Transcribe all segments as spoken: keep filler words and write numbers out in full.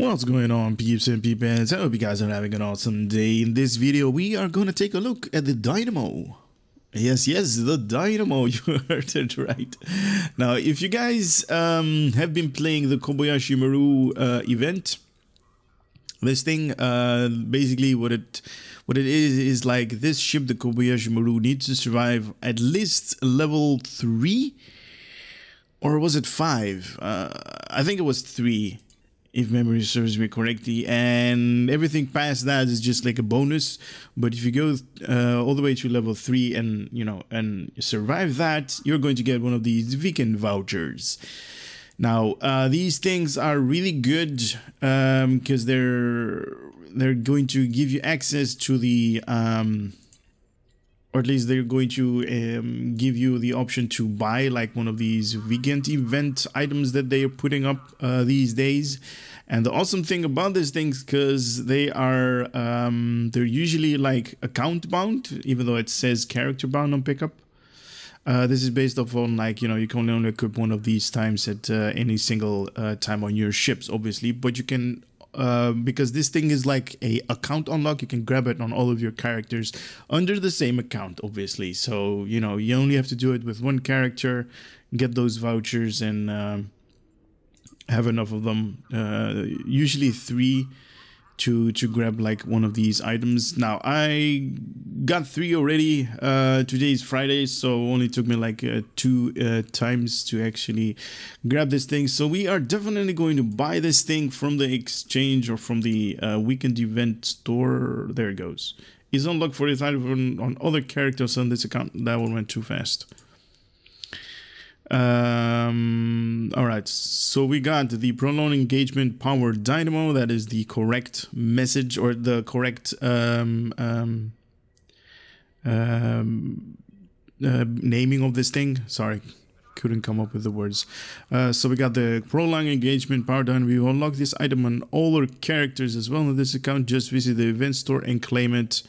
What's going on, peeps and peepins? I hope you guys are having an awesome day. In this video, we are going to take a look at the Dynamo. Yes, yes, the Dynamo, you heard it right. Now, if you guys um, have been playing the Kobayashi Maru uh, event, this thing, uh, basically what it what it is, is like this ship, the Kobayashi Maru, needs to survive at least level three, or was it five? Uh, I think it was three, if memory serves me correctly, and everything past that is just like a bonus. But if you go uh, all the way to level three and, you know, and survive that, you're going to get one of these weekend vouchers. Now, uh, these things are really good because um, they're they're going to give you access to the, um, or at least they're going to um, give you the option to buy like one of these weekend event items that they are putting up uh, these days. And the awesome thing about these things, because they are um, they're usually like account bound, even though it says character bound on pickup. Uh, this is based off on, like, you know, you can only equip one of these times at uh, any single uh, time on your ships, obviously, but you can. Uh, because this thing is like a account unlock, you can grab it on all of your characters under the same account, obviously. So, you know, you only have to do it with one character, get those vouchers, and uh, have enough of them, uh, usually three, to to grab like one of these items. Now, I got three already. Uh, today is Friday, so only took me like uh, two uh, times to actually grab this thing. So we are definitely going to buy this thing from the exchange or from the uh, weekend event store. There it goes. Is unlocked for this item on other characters on this account. That one went too fast. Um, all right, so we got the Prolonged Engagement Power Dynamo. That is the correct message, or the correct um, um, um, uh, naming of this thing. Sorry, couldn't come up with the words. Uh, so we got the Prolonged Engagement Power Dynamo. We unlock this item on all our characters as well on this account. Just visit the event store and claim it.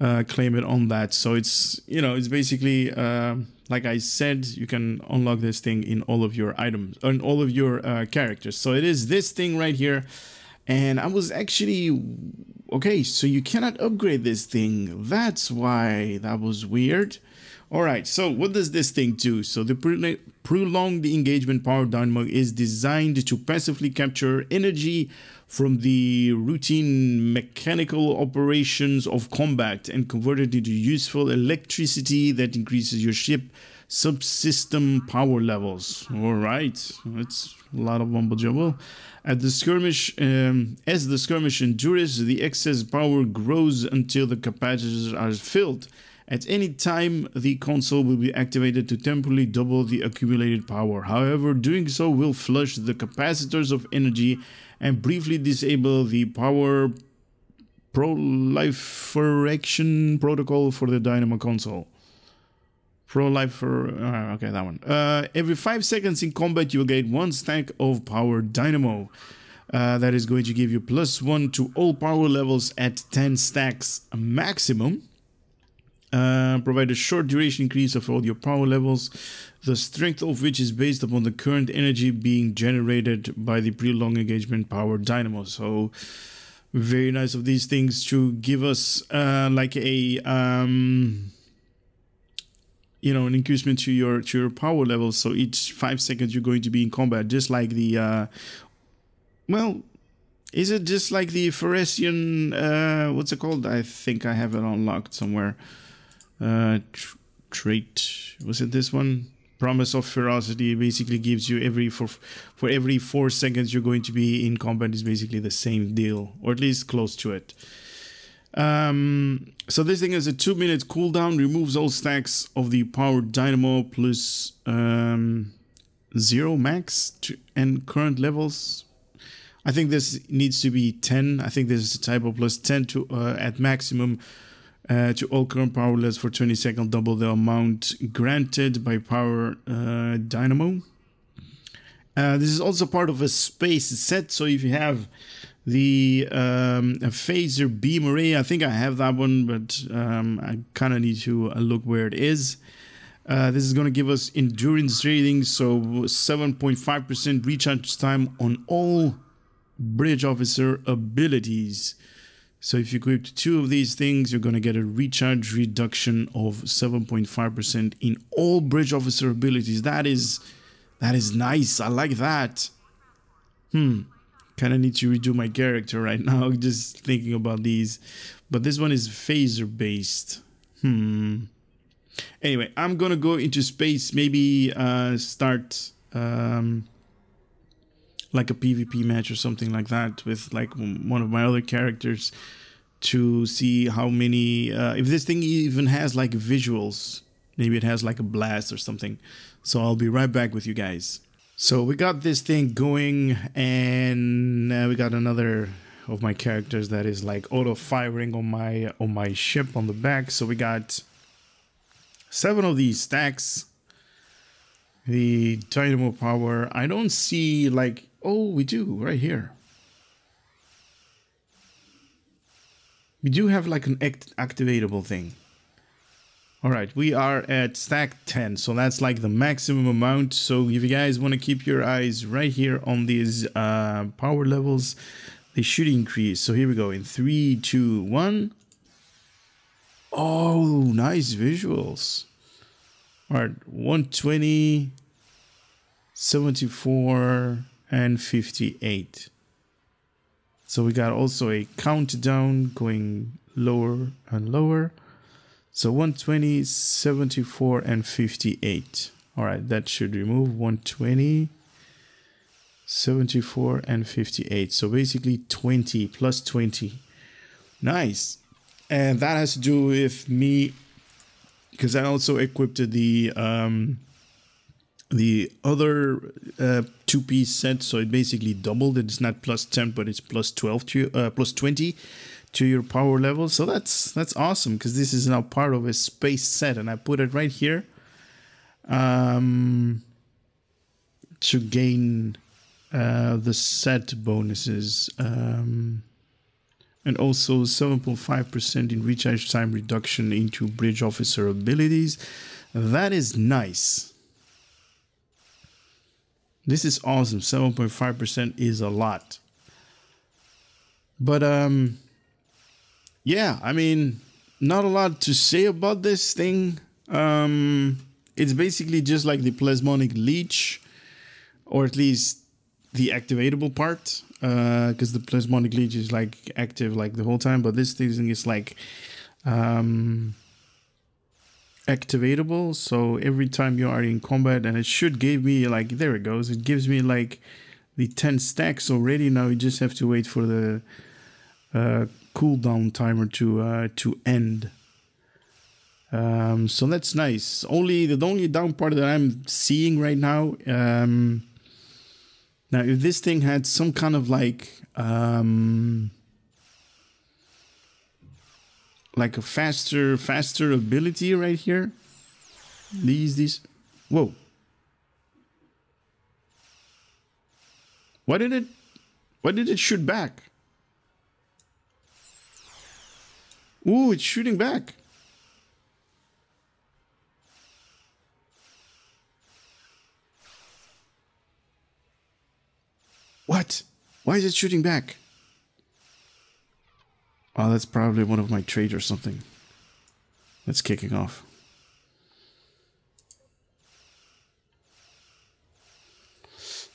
Uh, claim it on that. So it's, you know, it's basically uh, like I said, you can unlock this thing in all of your items, on all of your uh, characters. So it is this thing right here, and I was actually okay. So you cannot upgrade this thing. That's why that was weird. All right. So what does this thing do? So the pre prolonged engagement power dynamo is designed to passively capture energy from the routine mechanical operations of combat and converted into useful electricity that increases your ship subsystem power levels. All right, that's a lot of mumbo jumbo. At the skirmish, um, as the skirmish endures, the excess power grows until the capacitors are filled. At any time, the console will be activated to temporarily double the accumulated power. However, doing so will flush the capacitors of energy and briefly disable the power proliferation protocol for the Dynamo console. Prolifer... Uh, okay, that one. Uh, every five seconds in combat, you will get one stack of power Dynamo. Uh, that is going to give you plus one to all power levels at ten stacks maximum. Uh, provide a short duration increase of all your power levels, the strength of which is based upon the current energy being generated by the prolonged engagement power dynamo. So very nice of these things to give us uh, like a um, you know, an increasement to your to your power levels. So each five seconds you're going to be in combat, just like the uh, well, is it just like the Feresian, uh, what's it called? I think I have it unlocked somewhere. Uh, tr trait, was it this one? Promise of ferocity basically gives you every for for every four seconds you're going to be in combat is basically the same deal, or at least close to it. Um, so this thing has a two minute cooldown, removes all stacks of the power dynamo plus um, zero max to, and current levels. I think this needs to be ten. I think this is a typo. Plus ten to uh, at maximum. Uh, to all current power levels for twenty seconds, double the amount granted by power uh, dynamo. Uh, this is also part of a space set. So if you have the um, a phaser beam array, I think I have that one, but um, I kind of need to look where it is. Uh, this is going to give us endurance rating, so seven point five percent recharge time on all bridge officer abilities. So if you equip two of these things, you're going to get a recharge reduction of seven point five percent in all bridge officer abilities. That is, that is nice. I like that. Hmm. Kind of need to redo my character right now, just thinking about these. But this one is phaser based. Hmm. Anyway, I'm going to go into space, maybe uh, start um, like a PvP match or something like that with like one of my other characters to see how many, uh, if this thing even has like visuals, maybe it has like a blast or something. So I'll be right back with you guys. So we got this thing going, and uh, we got another of my characters that is like auto firing on my, on my ship on the back. So we got seven of these stacks. The dynamo power, I don't see like, oh, we do right here. We do have like an act activatable thing. All right, we are at stack ten, so that's like the maximum amount. So if you guys want to keep your eyes right here on these uh, power levels, they should increase. So here we go in three, two, one. Oh, nice visuals. All right, one twenty, seventy-four, and fifty-eight. So we got also a countdown going lower and lower. So one twenty, seventy-four, and fifty-eight. All right, that should remove one twenty, seventy-four, and fifty-eight. So basically twenty plus twenty. Nice. And that has to do with me, because I also equipped the um, the other uh, two-piece set, so it basically doubled. It's not plus ten, but it's plus twelve to uh, plus twenty to your power level. So that's that's awesome, because this is now part of a space set, and I put it right here um, to gain uh, the set bonuses. Um, And also seven point five percent in recharge time reduction into bridge officer abilities. That is nice. This is awesome. seven point five percent is a lot. But um, yeah, I mean, not a lot to say about this thing. Um, it's basically just like the plasmonic leech, or at least the activatable part. Because uh, the plasmonic leech is like active like the whole time, but this thing is like um, activatable. So every time you are in combat, and it should give me like, there it goes. It gives me like the ten stacks already. Now you just have to wait for the uh, cooldown timer to uh, to end. Um, so that's nice. Only the only down part that I'm seeing right now. Um, Now, if this thing had some kind of like, um, like a faster, faster ability right here, these, these, whoa. Why did it, why did it shoot back? Ooh, it's shooting back. What? Why is it shooting back? Oh, that's probably one of my trades or something. That's kicking off.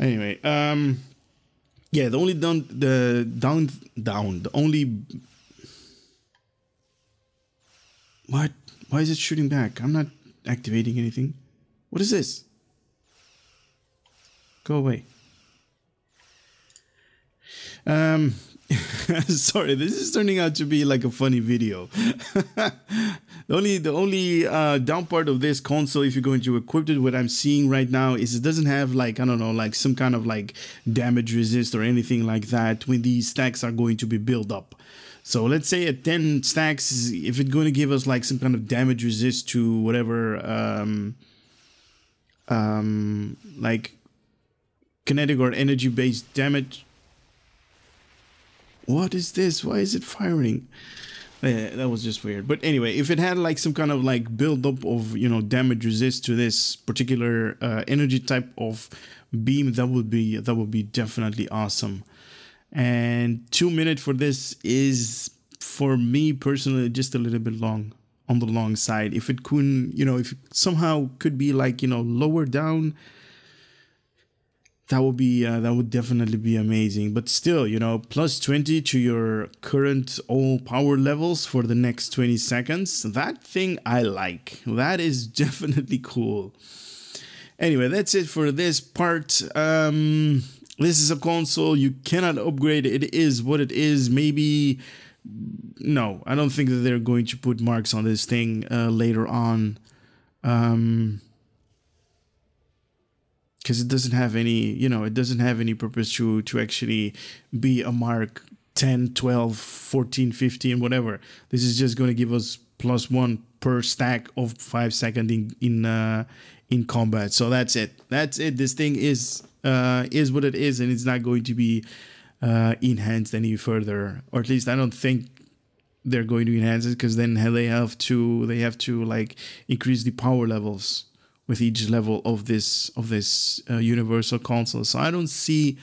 Anyway, um, yeah, the only down, the down, down, the only. What? Why is it shooting back? I'm not activating anything. What is this? Go away. Um, sorry, this is turning out to be like a funny video. the only, the only uh, down part of this console, if you're going to equip it, what I'm seeing right now is it doesn't have like, I don't know, like some kind of like damage resist or anything like that when these stacks are going to be built up. So let's say at ten stacks, if it's going to give us like some kind of damage resist to whatever, um, um, like kinetic or energy based damage. What is this? Why is it firing? Yeah, that was just weird. But anyway, if it had like some kind of like buildup of, you know, damage resist to this particular uh, energy type of beam, that would be that would be definitely awesome. And two minutes for this is, for me personally, just a little bit long, on the long side. If it couldn't, you know, if it somehow could be like, you know, lower down, that would be, uh, that would definitely be amazing. But still, you know, plus twenty to your current all power levels for the next twenty seconds. That thing I like. That is definitely cool. Anyway, that's it for this part. Um... This is a console, you cannot upgrade, it is what it is. Maybe, no, I don't think that they're going to put marks on this thing uh, later on. Um, because it doesn't have any, you know, it doesn't have any purpose to, to actually be a mark ten, twelve, fourteen, fifteen, whatever. This is just going to give us plus one per stack of five second in, in, uh, in combat. So that's it. That's it. This thing is... Uh, is what it is, and it's not going to be uh, enhanced any further, or at least I don't think they're going to enhance it, because then they have to they have to like increase the power levels with each level of this of this uh, universal console. So I don't see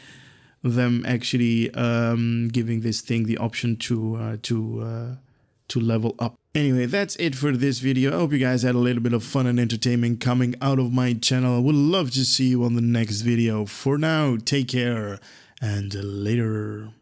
them actually um, giving this thing the option to uh, to uh, to level up. Anyway, that's it for this video. I hope you guys had a little bit of fun and entertainment coming out of my channel. I would love to see you on the next video. For now, take care and later.